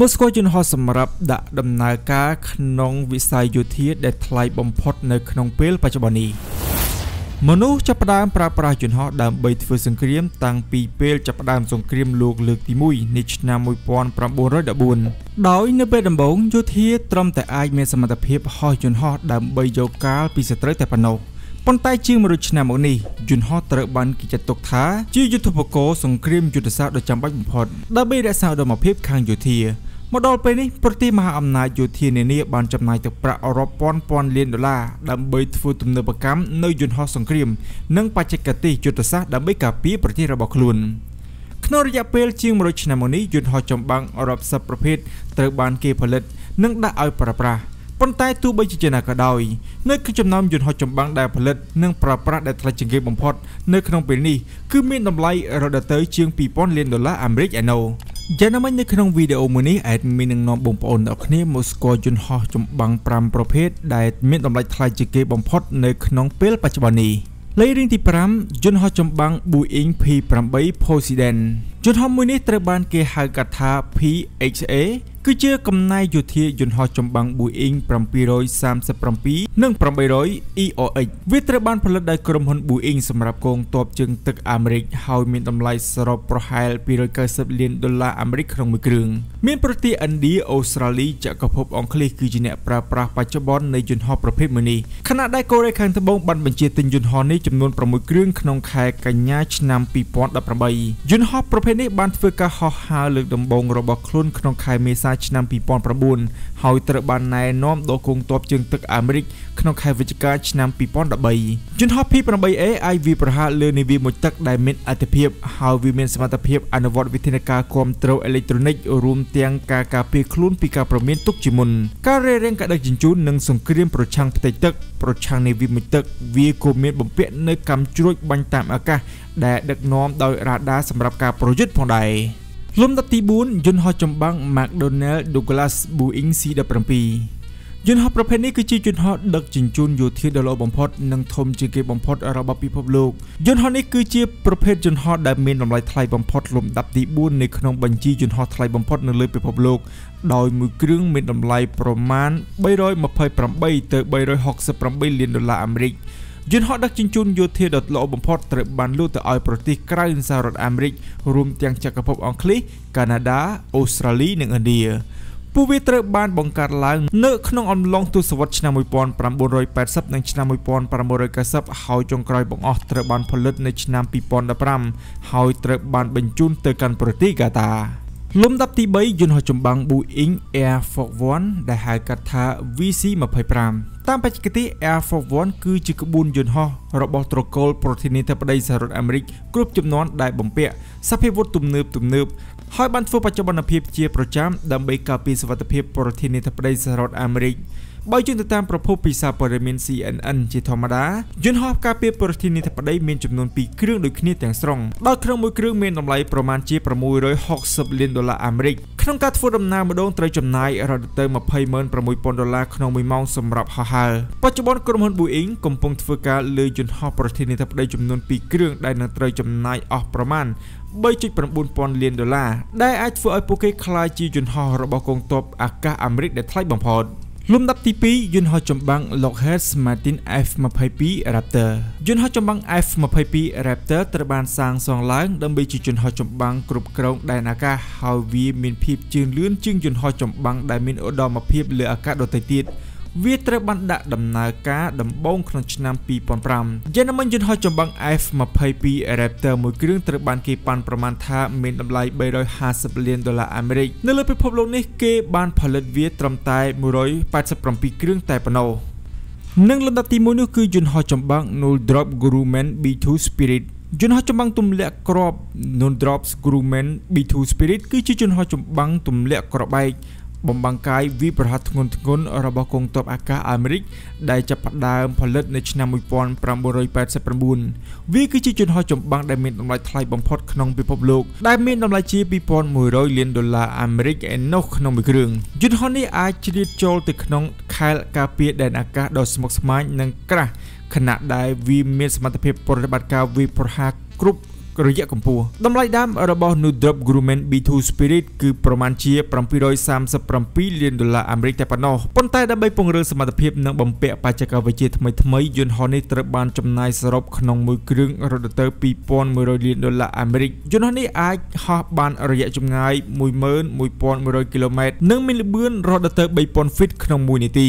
มอสโกจึงหอสำหรับดักดำนาการขนมวิสัยยุทธิเด็ดไล่บอมพอดในขนมเปลปัจจุบันนี้มนุษย์จับดามปราปราจุนหอดามใบเฟืองสังเครียมต่างปีเปลจับดามสังเครียมลูกเลือกที่มุยนิชนามวยปอนปราบบุญระดับบุญดอยในเบดบงยุทธิตรมแต่อายเมสมรรถเพียบหอจุนหอดามใบโยกาปีเสตรแต่ปนกปนใต้ชื่อมรุชนามนี้ยุนหอตระบันกิจตกท้าชื่อยุทธภโกสังเครียมยุทธศาสตร์โดยจำบัดบอมพอดดาเบดสาวดามเพียบคางยุทธิมดอลไปนี้ปฏิมหาอำนาจอยู่ที่ในนี้บานจำนายจากประอรปอนปอนเลียนดอลลาร์ดับเบิลฟูตุมเนปกัมในยุนฮอสังเครียมนั่งปัจจกติจุดศาสตร์ดับเบิลกับปีประเทศระบอบคลุนขณะระยะเปลจิงมรชนามนี้ยุนฮอจำบังอรบสับประเภทเตอร์บานเกผลิตนั่งได้เอาปราปราปนใต้ตู้ใบจิจนากระดอยนั่นคือจำนำยุนฮอจำบังได้ผลิตนั่งปราปราได้ทลายจิงเกบอมพอดในขนมเปนี้คือมีนำไลเราได้เตยจิงปีปอนเลียนดอลลาร์อเมริกาโนยานามันในขนมวิดีโอมือนี้อาจมีหนึ่งนอมบ่มปอนดอกนี้มอสโกยุนฮอจมบังปรามประเภทได้เม็ดลำไรทลายจิเกบอมพอดในขนมเปลปัจจุบันนี้ไลริงที่ปรามยุนฮอจมบังบูอิงพีปรามใบโพซิเดนยุนฮอมือนี้ตระบานเกหากัทา PHA คือเชื่อกำนายอยู่ที่ยุนฮอจมบังบูอิงปราม237นั่งปราม200 EOX วิตระบานผลิตได้กรมหนบูอิงสำหรับกองตบจึงตึกอเมริกเฮามีลำไรสรบประหาร290เหรียญดอลลาร์อเมริกของมือเกลืองมีประเทศอินเดียออสเตรเลียจะกระพบองคลีคือจีเนปราปราปัจจุบันในยุนฮอประเภทมือนี้ขณะได้โกเรคังทบงบันบัญชีตินยุนฮอนี้จำนวนประมือเกลืองขนมแขกกัญญาชนำปีปอนดับประใบยุนฮอประเภทนี้บันเฟกาฮอฮาเลือกดำบงระบบคลุนขนมแขกเมซาชนำปีปอนประบุนเฮาตระบานนายน้อมโดกองตบจึงตึกอเมริกขนมไข่วิจิการชนำปีป้อนดับใบจุนฮอพีปนใบไอวีประหารเลือในวีหมดตักไดเมนอัตเพียบฮาววีเมนสมรรถเพียบอนุวัตวิทยาการคอมเตอร์อิเล็กทรอนิกส์รวมเตียงกากาปีคลุ้นปีกาประเมินตุกจิมุนการเร่งกระดักจินจูนหนึ่งส่งเครื่องโปรดช่างปฏิตักโปรดช่างในวีหมดตักวีโกเมนบ่มเปียในกำจุดบันตามอากาศได้ดักน้อมโดยราดาสำหรับการโปรยุทธ์ผ่องใดลมตัดตีบุญจุนฮอจำบังแมคโดนัลด์ดูกลาสบูอิงซีดับประปียุนฮอประเภทนี้คือชื่อยุนฮอดักจินจุนอยู่ที่ดอลลาร์บอมพอดนังทมจิเกบอมพอดอาราบปีพบโลกยุนฮอนี้คือชื่อประเภทยุนฮอดาเมนลำไรไทยบอมพอดลมดับดีบุญในขนมบัญชียุนฮอไทยบอมพอดนั่นเลยไปพบโลกโดยมือเครื่องเมนลำไรประมาณ200มาเผยปรำใบเตอร์260เหรียญดอลลาร์อเมริกยุนฮอดักจินจุนอยู่ที่ดอลลาร์บอมพอดตระบันลูกตะออยประเทศใกล้สหรัฐอเมริกรวมทั้งจักรภพอังกฤษแคนาดาออสเตรเลียและอินเดียผู้วิตรบานบงการล้างเนื้อขนมอมลองตุสวัสดิ์ชนามวยปอนปรามบรอย80ในชนามวยปอนปรามบรอยกระซับเฮาจงกรอยบงออตรบานผลิตในชนามปีปอนดับรำเฮาตรบานบรรจุนเตอกันปรติกาตาลมดับที่ใบยุนหอจมบังบูอิงแอร์ฟอร์วอนได้หายกัดทาวีซีมาเผยปรามตามปฏิกิริยาแอร์ฟอร์วอนคือจิกบุญยุนหอระบบตรโกลโปรตีนิตประเดยสหรัฐอเมริกกรุ๊ปจำนวนได้บ่มเปียสัพเพวุตุมเนืบตุมเนืบหอยบันฟูปัจจุบันเพียบเจียประจำดัมเบกาปีสวัสดิเพียบประเทศนิทรรศประเทศสหรัฐอเมริกใบจุนตามประพบปีศาจปรมินซีแอนอันจิธรรมดายุนฮอปกาเปียประเทศนิทรรศประเทศมีจำนวนปีเครื่องโดยคณิตแต่งสรงดอกเครื่องมือเครื่องเมนลำไรประมาณเจียประมูล160เหรียญดอลลาร์อเมริกขนมการฟูดำนาบดงไตรจำนายเราเติมมาเพย์เมินประมูลปอนดอลลาร์ขนมมวยมองสำหรับฮาฮาปัจจุบันกรมหนบุอิงกำปงทเวกาเลยยุนฮอปประเทศนิทรรศประเทศจำนวนปีเครื่องได้นำไตรจำนายออกประมาณ3.8 ปอนด์เหรียญดอลลาร์ได้อาจฟื้นไอโปเกคลายจียุนฮอระบบกองทัพอากาศอเมริกได้ทลายบอมพอดลุ่มดับที่ปียุนฮอจำบัง Lockheed Martin F-22 Raptor ยุนฮอจำบัง F-22 Raptor ตระบานสร้างสองล้างดำไปจียุนฮอจำบังกรุบกรองได้อากาศฮาวีมินพีบจืนเลื่อนจึงยุนฮอจำบังได้มินอดอมาพีบเหลืออากาศโดยติดติดวิตรบันดาดำนาคาดำบงขนมชนามปีปอนปรำยานามันยุนฮอจำบัง F มาเผยปีแรปเตอร์มือเครื่องตระบันเกปันประมาณท่าเมนดำไล250เหรียญดอลลาร์อเมริกนั่นเลยไปพบโลกนี้เกบันผลิตเวียตรำตาย180ปีเครื่องแต่ปนอหนึ่งลำดับที่มูนี่คือยุนฮอจำบัง No Drop Guru Man B2 Spiritยุนฮอจำบังตุ่มเละกรอบ No Drop Guru Man B2 Spirit คือชื่อยุนฮอจำบังตุ่มเละกรอบบบอมบังไกวิประหัตงนระบบกองทัพอากาศอเมริกได้จับดามผลิตในชนามวยปอนปรามบรอย887วิคือจีจุนฮอจมบังได้เมนลำไรไทยบอมพอดขนมปีพบโลกได้เมนลำไรจีปีปอน100เหรียญดอลลาร์อเมริกแอนนอกขนมมือเครื่องยุนฮอนี้อาจจะได้โจลติดขนมคายกาเปียแดนอากาศดอสมกสมัยนังกระขณะได้วิเมนสมรรถเพียบปฏิบัติการวิประหัตกรุ๊ป ระยะกัมพูดำไล่ดามระบอบนูดรบกรูเมนบีทูสปิริตคือประมาณเชียร์ประมาณ$238 ล้านอเมริกาปนอปนใต้ได้ใบปงเรือสมรรถเพียบนังบำเพ็ญปัจจักรวิจิตรทำไมยนฮอนนี่ตระบานจำนายสรบขนมมือเครื่องรถเตอร์$2,100 ล้านอเมริกยนฮอนนี่อาจหาบานระยะจำนาย1,100 กิโลเมตร1 มิลลิเมตรรถเตอร์ใบปอนฟิตขนมมูนิตี